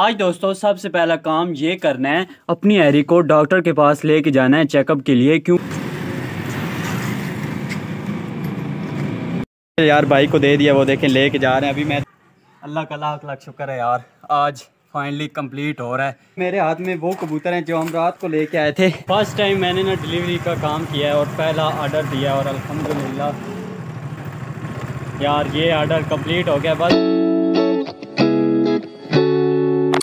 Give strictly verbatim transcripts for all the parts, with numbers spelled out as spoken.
आज दोस्तों सबसे पहला काम ये करना है, अपनी हैरी को डॉक्टर के पास लेके जाना है चेकअप के लिए। क्यों यार भाई को दे दिया, वो देखें लेके जा रहे हैं अभी। मैं अल्लाह का लाख लाख शुक्र है यार, आज फाइनली कंप्लीट हो रहा है। मेरे हाथ में वो कबूतर हैं जो हम रात को लेके आए थे। फर्स्ट टाइम मैंने ना डिलीवरी का काम किया है और पहला आर्डर दिया और अल्हम्दुलिल्लाह यार ये आर्डर कंप्लीट हो गया। बस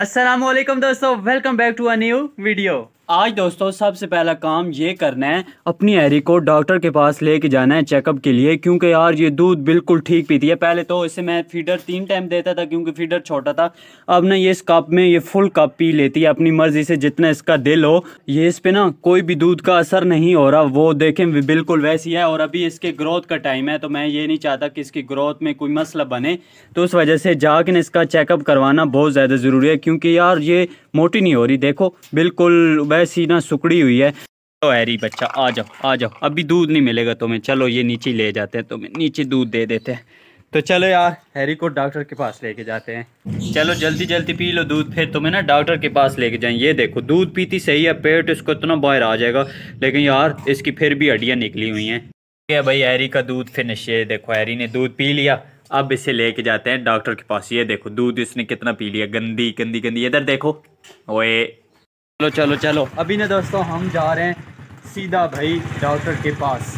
अस्सलामुअलैकुम दोस्तों, welcome back to a new video. आज दोस्तों सबसे पहला काम ये करना है, अपनी हैरी को डॉक्टर के पास लेके जाना है चेकअप के लिए। क्योंकि यार ये दूध बिल्कुल ठीक पीती है। पहले तो इसे मैं फीडर तीन टाइम देता था क्योंकि फीडर छोटा था। अब ना ये इस कप में ये फुल कप पी लेती है अपनी मर्जी से, जितना इसका दिल हो। ये इस पर ना कोई भी दूध का असर नहीं हो रहा, वो देखें बिल्कुल वैसी है। और अभी इसके ग्रोथ का टाइम है तो मैं ये नहीं चाहता कि इसकी ग्रोथ में कोई मसला बने, तो उस वजह से जाके ना इसका चेकअप करवाना बहुत ज़्यादा ज़रूरी है। क्योंकि यार ये मोटी नहीं हो रही, देखो बिल्कुल वैसी ना सुकड़ी हुई है। तो हैरी बच्चा आ जाओ आ जाओ, अभी दूध नहीं मिलेगा तुम्हें, चलो ये नीचे ले जाते हैं, तुम्हें नीचे दूध दे देते हैं। तो चलो यार हैरी को डॉक्टर के पास लेके जाते हैं। चलो जल्दी जल्दी पी लो दूध, फिर तुम्हें ना डॉक्टर के पास लेके जाएं। ये देखो दूध पीती सही है, पेट इसको इतना बाहर आ जाएगा, लेकिन यार इसकी फिर भी हड्डियाँ निकली हुई हैं। ठीक है भाई, हैरी का दूध फिनिश। ये देखो हैरी ने दूध पी लिया, अब इसे लेके जाते हैं डॉक्टर के पास। ये देखो दूध इसने कितना पी लिया, गंदी गंदी गंदी, इधर देखो। ओए चलो चलो चलो, अभी ना दोस्तों हम जा रहे हैं सीधा भाई डॉक्टर के पास।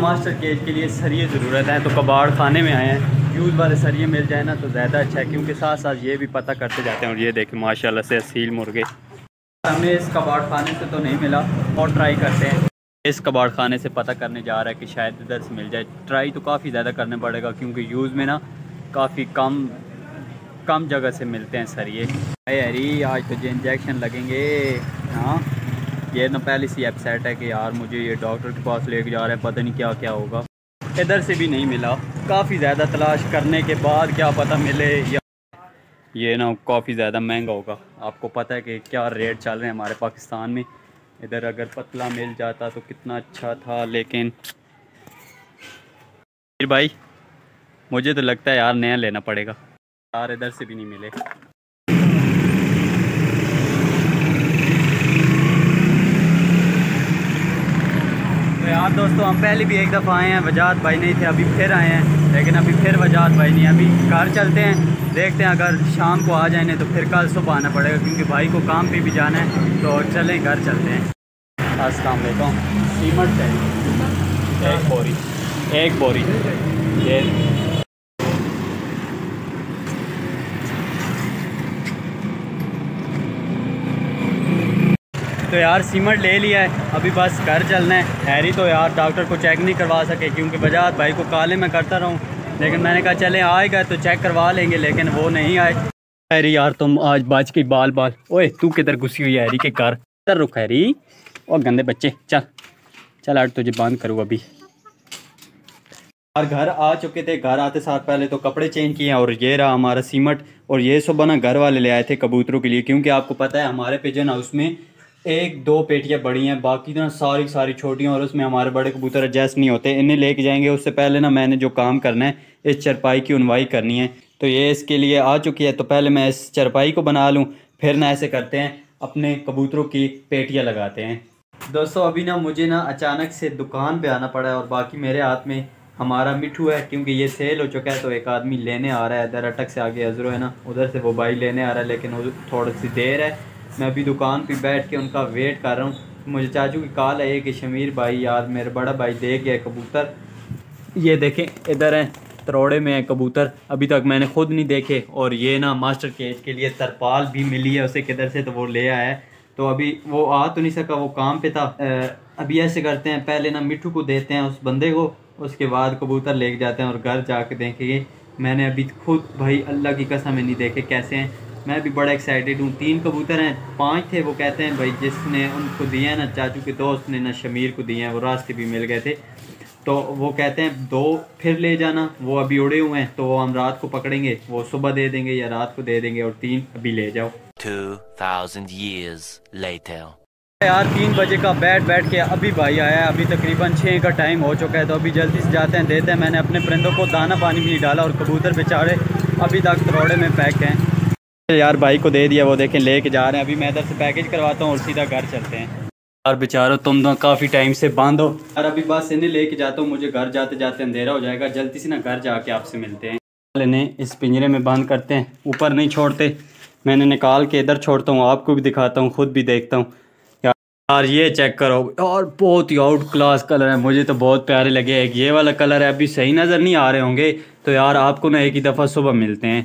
मास्टर केज के लिए सरिये ज़रूरत है, तो कबाड़ खाने में आए हैं, यूज़ वाले सरिये मिल जाए ना तो ज़्यादा अच्छा है। क्योंकि साथ साथ ये भी पता करते जाते हैं। और ये देखें माशाल्लाह से असील मुर्गे हमें इस कबाड़ खाने से तो नहीं मिला, और ट्राई करते हैं। इस कबाड़ खाने से पता करने जा रहा है कि शायद इधर से मिल जाए। ट्राई तो काफ़ी ज़्यादा करना पड़ेगा क्योंकि यूज़ में ना काफ़ी कम कम जगह से मिलते हैं सर। ये अरे आज तुझे इंजेक्शन लगेंगे। हाँ ये ना पहले सी वेबसाइट है कि यार मुझे ये डॉक्टर के पास लेके जा रहा है, पता नहीं क्या क्या होगा। इधर से भी नहीं मिला, काफ़ी ज़्यादा तलाश करने के बाद क्या पता मिले। या ये ना काफ़ी ज़्यादा महंगा होगा, आपको पता है कि क्या रेट चल रहे हैं हमारे पाकिस्तान में। इधर अगर पतला मिल जाता तो कितना अच्छा था, लेकिन फिर भाई मुझे तो लगता है यार नया लेना पड़ेगा। यार इधर से भी नहीं मिले। तो यार दोस्तों हम पहले भी एक दफ़ा आए हैं, वजात भाई नहीं थे, अभी फिर आए हैं, लेकिन अभी फिर वजात भाई नहीं। अभी घर चलते हैं, देखते हैं अगर शाम को आ जाए नहीं तो फिर कल सुबह आना पड़ेगा क्योंकि भाई को काम पे भी जाना है। तो चलें घर चलते हैं। अस्सलाम वालेकुम। सीमट चाहिए एक बोरी, एक बोरी ये तो यार सीमेंट ले लिया है, अभी बस घर चलना है। हैरी तो यार डॉक्टर को चेक नहीं करवा सके क्योंकि वजात भाई को काले में करता रहा हूँ, लेकिन मैंने कहा चले आएगा तो चेक करवा लेंगे, लेकिन वो नहीं आए। हैरी यार तुम आज बच गई बाल बाल। ओए तू किधर घुसी हुई है हैरी के घर, इधर रुक हैरी। और गंदे बच्चे, चल चल आज तुझे बंद करूँ। अभी यार घर आ चुके थे, घर आते साथ पहले तो कपड़े चेंज किए हैं। और ये रहा हमारा सीमेंट, और ये सुबह ना घर वाले ले आए थे कबूतरों के लिए क्योंकि आपको पता है हमारे पिजन हाउस में एक दो पेटियां बड़ी हैं, बाकी ना सारी सारी छोटी हैं और उसमें हमारे बड़े कबूतर एडजस्ट नहीं होते। इन्हें लेके जाएंगे, उससे पहले ना मैंने जो काम करना है इस चरपाई की उनवाई करनी है। तो ये इसके लिए आ चुकी है, तो पहले मैं इस चरपाई को बना लूँ, फिर ना ऐसे करते हैं अपने कबूतरों की पेटियाँ लगाते हैं। दोस्तों अभी ना मुझे ना अचानक से दुकान पर आना पड़ा है, और बाकी मेरे हाथ में हमारा मिठू है क्योंकि ये सेल हो चुका है। तो एक आदमी लेने आ रहा है, इधर अटक से आगे अजरो है ना, उधर से वो भाई लेने आ रहा है, लेकिन थोड़ी सी देर है। मैं अभी दुकान पे बैठ के उनका वेट कर रहा हूँ। मुझे चाचू की कॉल आई है कि शमीर भाई यार मेरा बड़ा भाई दे गया कबूतर। ये देखें इधर हैं, तरोड़े में है कबूतर, अभी तक मैंने खुद नहीं देखे। और ये ना मास्टर केज के लिए तरपाल भी मिली है उसे किधर से, तो वो ले आया है। तो अभी वो आ तो नहीं सका, वो काम पे था। अभी ऐसे करते हैं, पहले ना मिठू को देते हैं उस बंदे को, उसके बाद कबूतर लेके जाते हैं और घर जाके देखेंगे। मैंने अभी खुद भाई अल्लाह की कसम नहीं देखे कैसे हैं। मैं भी बड़ा एक्साइटेड हूँ। तीन कबूतर हैं, पांच थे वो कहते हैं भाई, जिसने उनको दिए हैं ना चाचू के दोस्त ने ना शमीर को दिए हैं, वो रास्ते भी मिल गए थे। तो वो कहते हैं दो फिर ले जाना, वो अभी उड़े हुए हैं तो हम रात को पकड़ेंगे, वो सुबह दे देंगे या रात को दे देंगे, और तीन अभी ले जाओ। टू थाउजेंड ईयर्स लेटर यार तीन बजे का बैठ बैठ के अभी भाई आया है। अभी तकरीबन छः का टाइम हो चुका है, तो अभी जल्दी से जाते हैं, देते हैं। मैंने अपने परिंदों को दाना पानी भी डाला और कबूतर बेचारे अभी तक तरोड़े में पैक हैं। यार भाई को दे दिया, वो देखें लेके जा रहे हैं। अभी मैं इधर से पैकेज करवाता हूँ और सीधा घर चलते हैं। यार बेचारो तुम तो काफ़ी टाइम से बंद हो यार। अभी बस इन्हें लेके जाता हूँ, मुझे घर जाते जाते अंधेरा हो जाएगा। जल्दी से ना घर जाके आपसे मिलते हैं। इन्हें इस पिंजरे में बंद करते हैं, ऊपर नहीं छोड़ते। मैंने निकाल के इधर छोड़ता हूँ, आपको भी दिखाता हूँ, खुद भी देखता हूँ। यार ये चेक करो, और बहुत ही आउट क्लास कलर है, मुझे तो बहुत प्यारे लगे। एक ये वाला कलर है, अभी सही नज़र नहीं आ रहे होंगे, तो यार आपको ना एक ही दफ़ा सुबह मिलते हैं।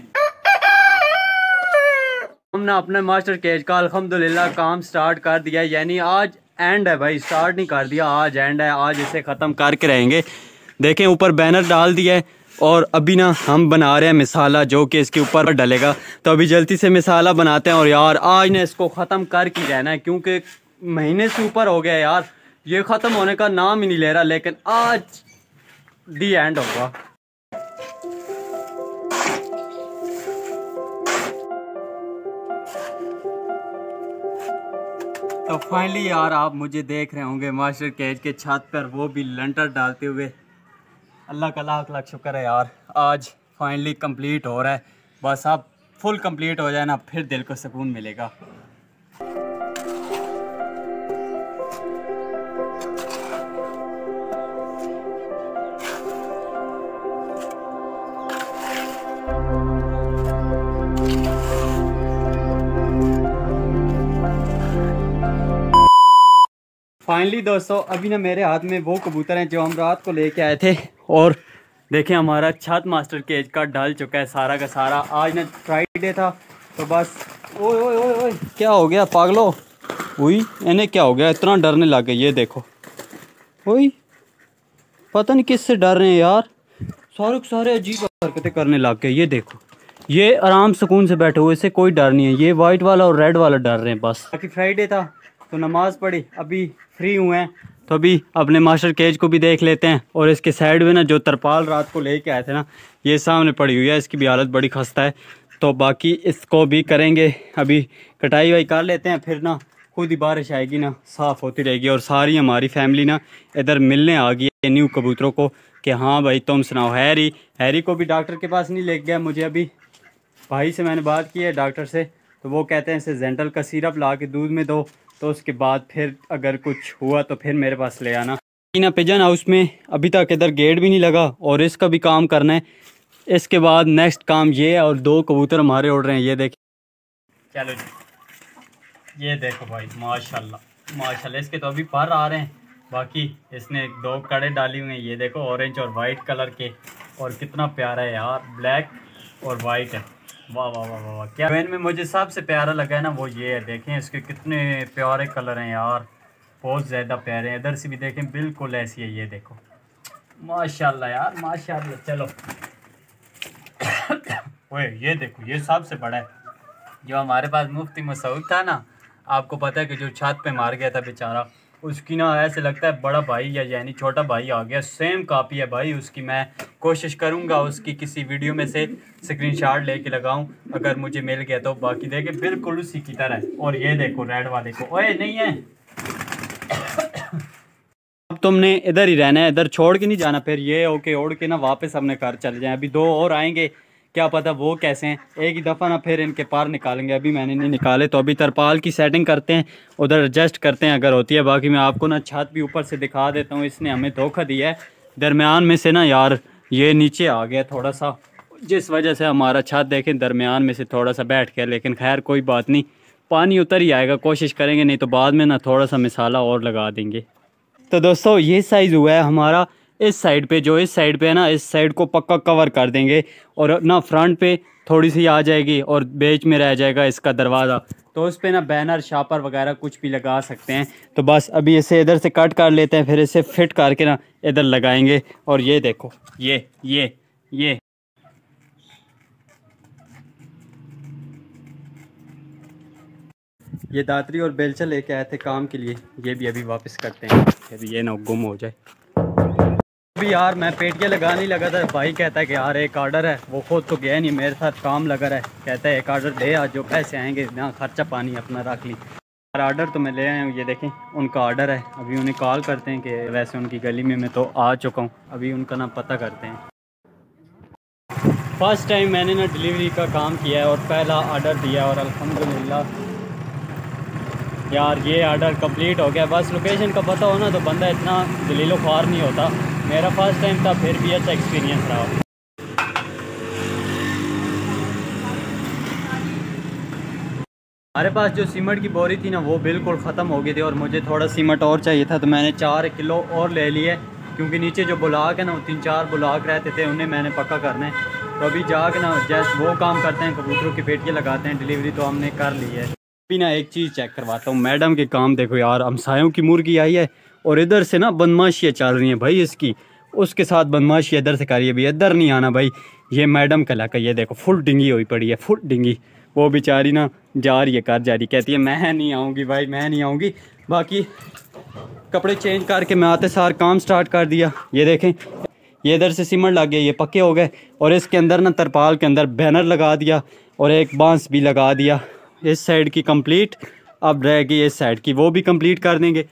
हम ना अपने मास्टर केज का अल्हम्दुलिल्लाह काम स्टार्ट कर दिया, यानी आज एंड है भाई, स्टार्ट नहीं कर दिया, आज एंड है, आज इसे ख़त्म करके रहेंगे। देखें ऊपर बैनर डाल दिया है और अभी ना हम बना रहे हैं मिसाला, जो कि इसके ऊपर डलेगा। तो अभी जल्दी से मिसाला बनाते हैं और यार आज ना इसको ख़त्म कर के रहना है, क्योंकि महीने से ऊपर हो गया यार, ये ख़त्म होने का नाम ही नहीं ले रहा, लेकिन आज दी एंड होगा। तो फाइनली यार आप मुझे देख रहे होंगे मास्टर केज के छत पर, वो भी लंटर डालते हुए। अल्लाह का लाख लाख शुक्र है यार, आज फाइनली कंप्लीट हो रहा है। बस आप फुल कंप्लीट हो जाए ना, फिर दिल को सुकून मिलेगा। फाइनली दोस्तों अभी ना मेरे हाथ में वो कबूतर हैं जो हम रात को लेके आए थे, और देखें हमारा छत मास्टर केज का डल चुका है सारा का सारा। आज ना फ्राइडे था, तो बस ओए ओए ओए ओए क्या हो गया पागलो, हुई इन्हें क्या हो गया, इतना डरने लग गए। ये देखो ओई, पता नहीं किससे डर रहे हैं यार, सारे सारे अजीब हरकतें करने लग गए। ये देखो ये आराम सुकून से बैठे हुए, इसे कोई डर नहीं है। ये वाइट वाला और रेड वाला डर रहे हैं बस। बाकी फ्राइडे था तो नमाज़ पढ़ी, अभी फ्री हुए हैं, तो अभी अपने मास्टर केज को भी देख लेते हैं। और इसके साइड में ना जो तरपाल रात को लेके आए थे ना, ये सामने पड़ी हुई है, इसकी भी हालत बड़ी खस्ता है। तो बाकी इसको भी करेंगे, अभी कटाई वाई कर लेते हैं, फिर ना खुद ही बारिश आएगी ना, साफ़ होती रहेगी। और सारी हमारी फैमिली ना इधर मिलने आ गई है न्यू कबूतरों को, कि हाँ भाई तुम सुनाओ। हैरी हैरी को भी डॉक्टर के पास नहीं ले गया मुझे, अभी भाई से मैंने बात की है डॉक्टर से, तो वो कहते हैं इसे जेंटल का सिरप ला के दूध में दो, तो उसके बाद फिर अगर कुछ हुआ तो फिर मेरे पास ले आना। ना पिजन हाउस में अभी तक इधर गेट भी नहीं लगा, और इसका भी काम करना है। इसके बाद नेक्स्ट काम ये है, और दो कबूतर हमारे उड़ रहे हैं, ये देखें। चलो जी ये देखो भाई, माशाल्लाह माशाल्लाह, इसके तो अभी पर आ रहे हैं। बाकी इसने दो कड़े डाली हुए हैं, ये देखो ऑरेंज और वाइट कलर के, और कितना प्यारा है यार, ब्लैक और वाइट है। वाह वाह वाह वाह वाह, क्या इनमें मुझे सबसे प्यारा लगा है ना वो ये है, देखें इसके कितने प्यारे कलर हैं यार, बहुत ज़्यादा प्यारे हैं। इधर से भी देखें बिल्कुल ऐसी है, ये देखो माशाल्लाह यार माशाल्लाह। चलो ओए ये देखो, ये सबसे बड़ा है जो हमारे पास मुफ्ती मसूद था ना, आपको पता है कि जो छत पे मार गया था बेचारा, उसकी ना ऐसे लगता है बड़ा भाई या यानी छोटा भाई आ गया, सेम कापी है भाई उसकी। मैं कोशिश करूंगा उसकी किसी वीडियो में से स्क्रीनशॉट लेके लगाऊं, अगर मुझे मिल गया तो। बाकी देखे बिल्कुल उसी की तरह। और ये देखो रेड वाले को, ओए नहीं है, अब तुमने इधर ही रहना है, इधर छोड़ के नहीं जाना, फिर ये ओके ओढ़ के ना वापस अपने घर चले जाएं। अभी दो और आएंगे, क्या पता वो कैसे हैं, एक ही दफ़ा ना फिर इनके पार निकालेंगे। अभी मैंने नहीं निकाले, तो अभी तरपाल की सेटिंग करते हैं, उधर एडजस्ट करते हैं अगर होती है। बाकी मैं आपको ना छत भी ऊपर से दिखा देता हूँ, इसने हमें धोखा दिया है दरमियान में से ना यार, ये नीचे आ गया थोड़ा सा, जिस वजह से हमारा छत देखें दरमियान में से थोड़ा सा बैठ गया। लेकिन खैर कोई बात नहीं, पानी उतर ही आएगा, कोशिश करेंगे, नहीं तो बाद में ना थोड़ा सा मिसाला और लगा देंगे। तो दोस्तों ये साइज़ हुआ है हमारा, इस साइड पे जो इस साइड पे है ना, इस साइड को पक्का कवर कर देंगे, और ना फ्रंट पे थोड़ी सी आ जाएगी, और बीच में रह जाएगा इसका दरवाज़ा, तो उस पे ना बैनर शापर वगैरह कुछ भी लगा सकते हैं। तो बस अभी इसे इधर से कट कर लेते हैं, फिर इसे फिट करके ना इधर लगाएंगे। और ये देखो ये ये ये ये दात्री और बेलचा लेके आए थे काम के लिए, ये भी अभी वापस करते हैं, अभी ये ना गुम हो जाए। अभी यार मैं पेटियाँ लगाने लगा था, भाई कहता है कि यार एक ऑर्डर है, वो खुद तो गया नहीं, मेरे साथ काम लगा रहा है, कहता है एक ऑर्डर दे, आज जो पैसे आएंगे ना खर्चा पानी अपना रख ली। ऑर्डर तो मैं ले आया हूँ, ये देखें उनका ऑर्डर है। अभी उन्हें कॉल करते हैं कि वैसे उनकी गली में मैं तो आ चुका हूँ, अभी उनका ना पता करते हैं। फर्स्ट टाइम मैंने ना डिलीवरी का काम किया है और पहला ऑर्डर दिया और अल्हम्दुलिल्लाह यार ये ऑर्डर कंप्लीट हो गया। बस लोकेशन का पता हो ना तो बंदा इतना जलीलो ख्वार नहीं होता। मेरा फर्स्ट टाइम था फिर भी अच्छा एक्सपीरियंस रहा। हमारे पास जो सीमेंट की बोरी थी ना वो बिल्कुल ख़त्म हो गई थी और मुझे थोड़ा सीमेंट और चाहिए था, तो मैंने चार किलो और ले लिए क्योंकि नीचे जो ब्लॉक है ना वो तीन चार ब्लॉक रहते थे, उन्हें मैंने पक्का करना है। तो अभी जाके ना जैसे वो काम करते हैं कबूतरों की पेटियाँ लगाते हैं, डिलीवरी तो हमने कर ली है। अभी ना एक चीज़ चेक करवाता हूँ मैडम के काम। देखो यार हमसायों की मुर्गी आई है और इधर से ना बदमाशियाँ चल रही हैं भाई इसकी, उसके साथ बदमाशी इधर से करिए भाई, इधर नहीं आना भाई। ये मैडम का लाका ये देखो फुल डिंगी हुई पड़ी है, फुल डिंगी। वो बेचारी ना जा रही है कर जा रही, कहती है मैं नहीं आऊँगी भाई, मैं नहीं आऊँगी। बाकी कपड़े चेंज करके मैं आते सार काम स्टार्ट कर दिया। ये देखें ये इधर से सीमेंट लग गया, ये पक्के हो गए और इसके अंदर ना तरपाल के अंदर बैनर लगा दिया और एक बांस भी लगा दिया। इस साइड की कंप्लीट, अब रह गई इस साइड की, वो भी कंप्लीट कर देंगे।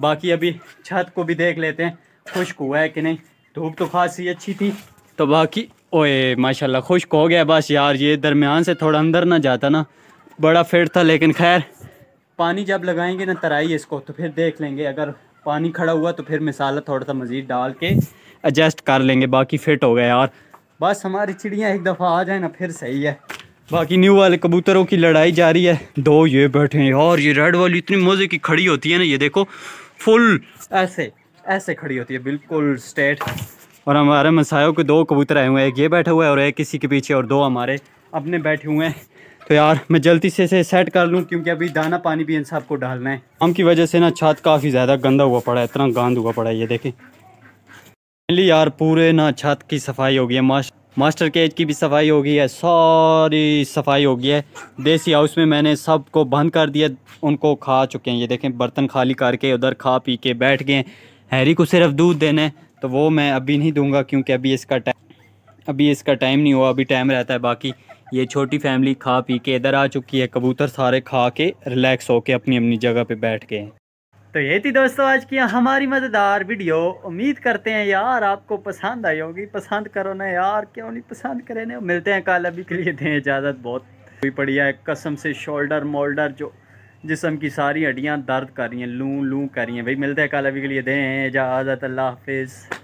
बाकी अभी छत को भी देख लेते हैं खुश्क हुआ है कि नहीं, धूप तो खासी अच्छी थी तो बाकी ओए माशाल्लाह खुश्क हो गया। बस यार ये दरमियान से थोड़ा अंदर ना जाता ना, बड़ा फेट था। लेकिन खैर पानी जब लगाएंगे ना तराई इसको तो फिर देख लेंगे, अगर पानी खड़ा हुआ तो फिर मिसाला थोड़ा सा मज़ीद डाल के एडजस्ट कर लेंगे। बाकी फिट हो गया यार, बस हमारी चिड़ियाँ एक दफ़ा आ जाए ना फिर सही है। बाकी न्यू वाले कबूतरों की लड़ाई जारी है। दो ये बैठे हैं और ये रेड वाली इतनी मज़े की खड़ी होती है ना, ये देखो फुल ऐसे ऐसे खड़ी होती है बिल्कुल स्ट्रेट। और हमारे मसायों के दो कबूतर आए हुए हैं, एक ये बैठा हुआ है और एक किसी के पीछे और दो हमारे अपने बैठे हुए हैं। तो यार मैं जल्दी से इसे सेट कर लूँ क्योंकि अभी दाना पानी भी इन सब को डालना है। आम की वजह से ना छत काफ़ी ज़्यादा गंदा हुआ पड़ा है, इतना गंद हुआ पड़ा है। ये देखें फाइनली यार पूरे ना छत की सफाई हो गई है, मास्टर केज की भी सफाई हो गई है, सारी सफाई हो गई है। देसी हाउस में मैंने सब को बंद कर दिया, उनको खा चुके हैं। ये देखें बर्तन खाली करके उधर खा पी के बैठ गए। हैरी को सिर्फ दूध देना है तो वो मैं अभी नहीं दूंगा क्योंकि अभी इसका टाइम अभी इसका टाइम नहीं हुआ, अभी टाइम रहता है। बाकी ये छोटी फैमिली खा पी के इधर आ चुकी है, कबूतर सारे खा के रिलैक्स होके अपनी अपनी जगह पे बैठ गए। तो ये थी दोस्तों आज की हमारी मज़ेदार वीडियो, उम्मीद करते हैं यार आपको पसंद आई होगी। पसंद करो ना यार, क्यों नहीं पसंद करे ना। मिलते हैं कल, अभी के लिए दें इजाज़त। बहुत हुई पड़ी है कसम से, शोल्डर मोल्डर जो जिसम की सारी हड्डियाँ दर्द कर रही हैं, लू लू कर रही हैं भाई। मिलते हैं कल, अभी के लिए दें इजाज़त। अल्लाह हाफिज़।